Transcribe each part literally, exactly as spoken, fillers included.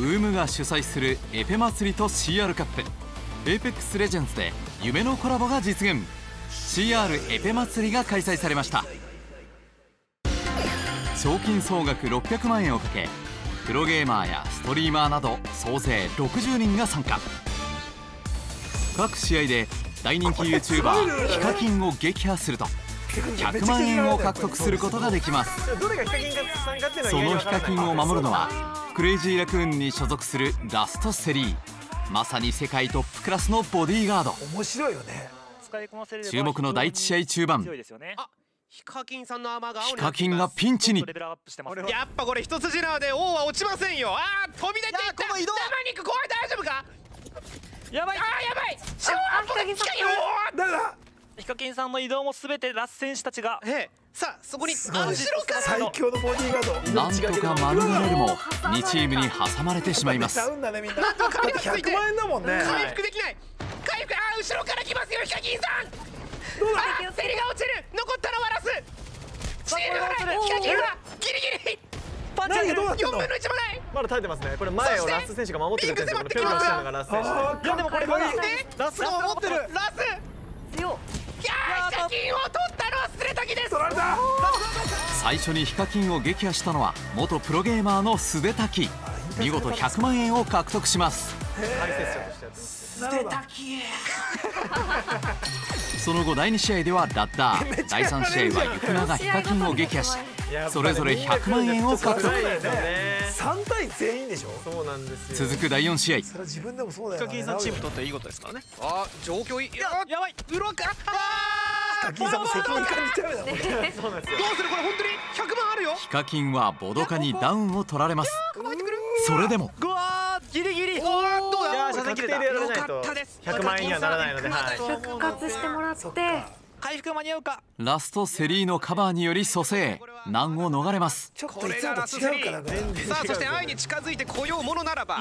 ウームが主催するエペ祭りと シーアール カップ エーペックス レジェンズで夢のコラボが実現。 シーアール エペ祭りが開催されました。賞金総額ろっぴゃくまんえんをかけ、プロゲーマーやストリーマーなど総勢ろくじゅうにんが参加。各試合で大人気 ユーチューバー ヒカキンを撃破するとひゃくまんえんを獲得することができます。そのヒカキンを守るのはクレイジーラクーンに所属するラストセリー、まさに世界トップクラスのボディーガード。面白いよね。注目の第いち試合中盤、ヒカキンさんのアーマーがヒカキンがピンチに。やっぱこれ一筋縄で王は落ちませんよ。あー、飛び出ていった。生肉怖い、大丈夫か。やばい、あーやばい。ヒカキンさんの移動もすべてラス選手たちが、さあそこに後ろから最強のボディーガード。なんとか免れるもにチームに挟まれてしまいます。なんとか髪がついてひゃくまんえんだもんね。回復できない、回復。あー、後ろから来ますよヒカキンさん。あー、セリが落ちる。残ったのはラス。チームがない。ヒカキンはギリギリ。パンチがよんぶんのいちもない。まだ耐えてますね。これ前をラス選手が守ってるんですよ。ピンク迫ってきます。ラス選手。いやでもこれまだラスが守ってる。ラス。強。いやー、ヒカキンを取ったのはスレタキです。取られた。最初にヒカキンを撃破したのは元プロゲーマーのスデタキ。見事ひゃくまんえんを獲得します。スデタキ。その後だいに試合ではラッダー、だいさん試合はユクナがヒカキンを撃破し、それぞれひゃくまんえんを獲得。さんたい全員でしょ。続くだいよん試合、ヒカキンさんチーム取っていいことですからね。あー、状況いい。やばい、ブロック。あー、ヒカキンさんも責任感じちゃうよ。どうするこれ、本当にひゃくまんあるよ。ヒカキンはボドカにダウンを取られます。それでもギリギリ。よかったです。ひゃくまんえんにはならないので復活してもらって回復間に合うか。ラストセリーのカバーにより蘇生、難を逃れます。これがラストセリー。さあそして愛に近づいてこようものならば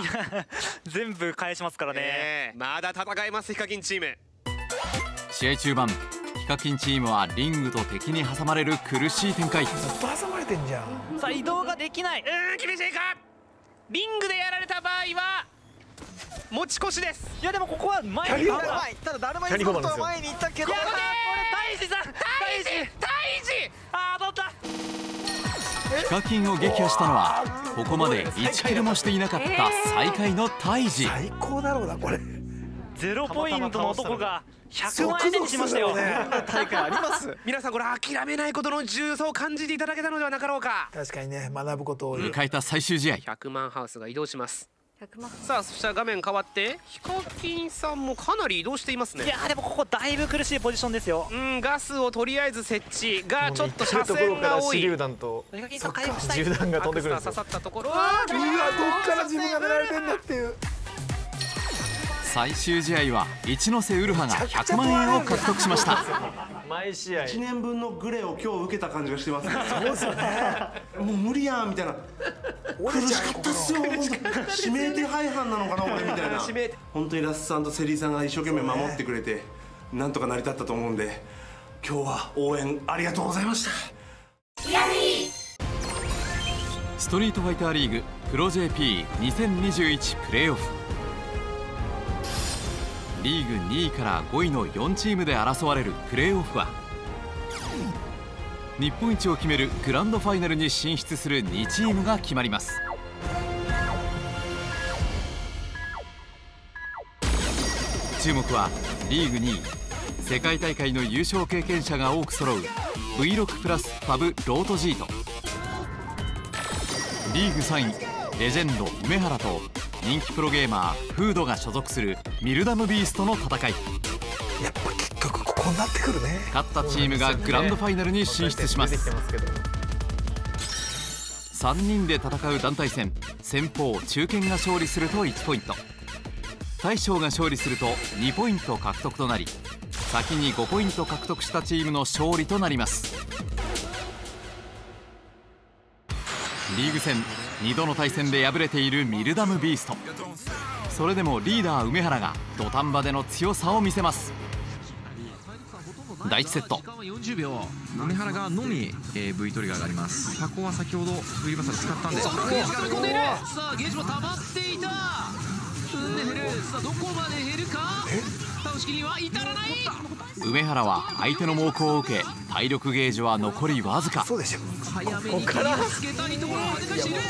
全部返しますからね。まだ戦います、ヒカキンチーム。試合中盤、ヒカキンチームはリングと敵に挟まれる苦しい展開。ずっと挟まれてんじゃん。さあ移動ができない。うん、厳しいか。リングでやられた場合は持ち越しです。いやでもここは前に行ったら、だるまに行ったら前に行ったけど、これ大志さん、大志、大志、あー、取った。ヒカキンを撃破したのはここまでいちキルもしていなかった最下位の大志。最高だろうなこれ。ゼロポイントの男がひゃくまんえんにしましたよ。大会あります。皆さんこれ諦めないことの重さを感じていただけたのではなかろうか。確かにね、学ぶことを。迎えた最終試合。ひゃくまんハウスが移動します。さあそしたら画面変わってヒカキンさんもかなり移動していますね。いやでもここだいぶ苦しいポジションですよ。うん、ガスをとりあえず設置がちょっと車線が多い。銃弾と銃弾が飛んでくるんですよ。刺さったところはうわ、どっから自分が狙われてんだっていう。最終試合は一ノ瀬ウルハがひゃくまんえんを獲得しました。毎試合いちねんぶんのグレを今日受けた感じがしてますね。そうですよね。もう無理やんみたいな。苦しかったっすよ。指名手配犯なのかな俺みたいな。本当にラスさんとセリーさんが一生懸命守ってくれてなんとか成り立ったと思うんで、今日は応援ありがとうございました。ストリートファイターリーグプロ ジェーピーにせんにじゅういち プレーオフ、リーグにいからごいのよんチームで争われるプレーオフは、日本一を決めるグランドファイナルに進出するにチームが決まります。注目はリーグにい、世界大会の優勝経験者が多く揃う ブイろく プラスパブロート G と、リーグさんいレジェンド梅原と人気プロゲーマーフードが所属するミルダムビーストの戦い。やっぱ結局ここになってくるね。勝ったチームがグランドファイナルに進出します。さんにんで戦う団体戦、先方中堅が勝利するといちポイント、大将が勝利するとにポイント獲得となり、先にごポイント獲得したチームの勝利となります。リーグ戦にどの対戦で敗れているミルダムビースト、それでもリーダー梅原が土壇場での強さを見せます。第いちセット。豆原がのみ V トリガーがあります。箱は先ほどフリーバサル使ったんで、さあゲージも溜まっていた。さあどこまで減るか、倒しきりは至らない。梅原は相手の猛攻を受け、体力ゲージは残りわずか。そうですよ、早めに気をつけたいところをはじかしている。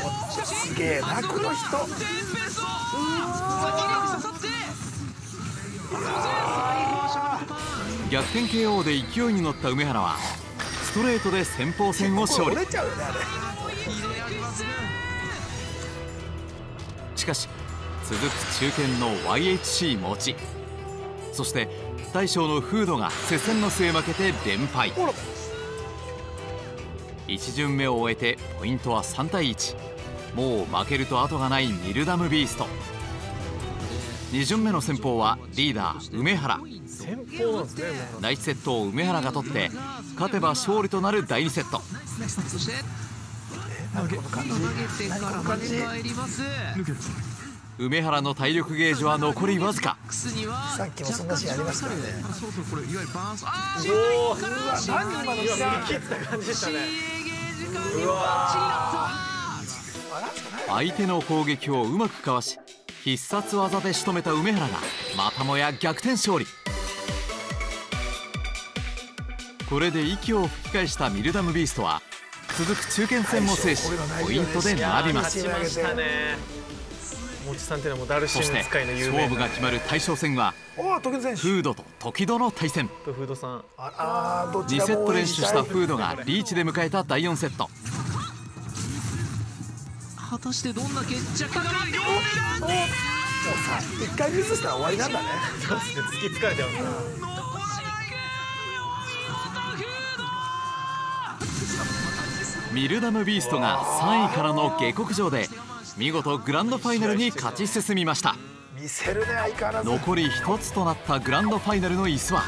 すげえなこの人。先に刺さって逆転 ケーオー で勢いに乗った梅原はストレートで先鋒戦を勝利。しかし続く中堅の ワイエイチシー 持ち、そして大将のフードが接戦の末負けて連敗。いち巡目を終えてポイントはさんたいいち。もう負けると後がないミルダムビースト。に巡目の先鋒はリーダー梅原。第いちセットを梅原が取って勝てば勝利となる第にセット。梅原の体力ゲージは残りわずか。さっきもそんなシーンありましたね。相手の攻撃をうまくかわし必殺技で仕留めた梅原がまたもや逆転勝利。これで息を吹き返したミルダムビーストは続く中堅戦も制しポイントで並びます。そして勝負が決まる大将戦はフードと時戸の対戦。にセット連取したフードがリーチで迎えた第よんセット。果たしてどんな決着が。一回ミスしたら終わりなんだね。突きつかれちゃうな。ミルダムビーストがさんいからの下克上で見事グランドファイナルに勝ち進みました。残りひとつとなったグランドファイナルの椅子は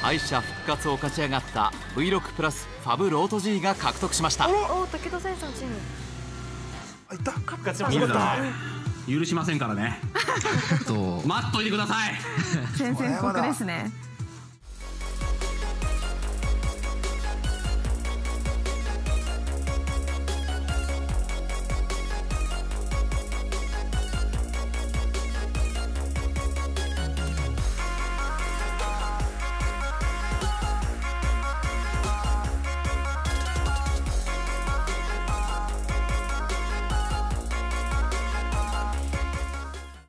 敗者復活を勝ち上がった ブイろく プラスファブロート G が獲得しました。許しませんからね。待っといてください。宣戦布告ですね。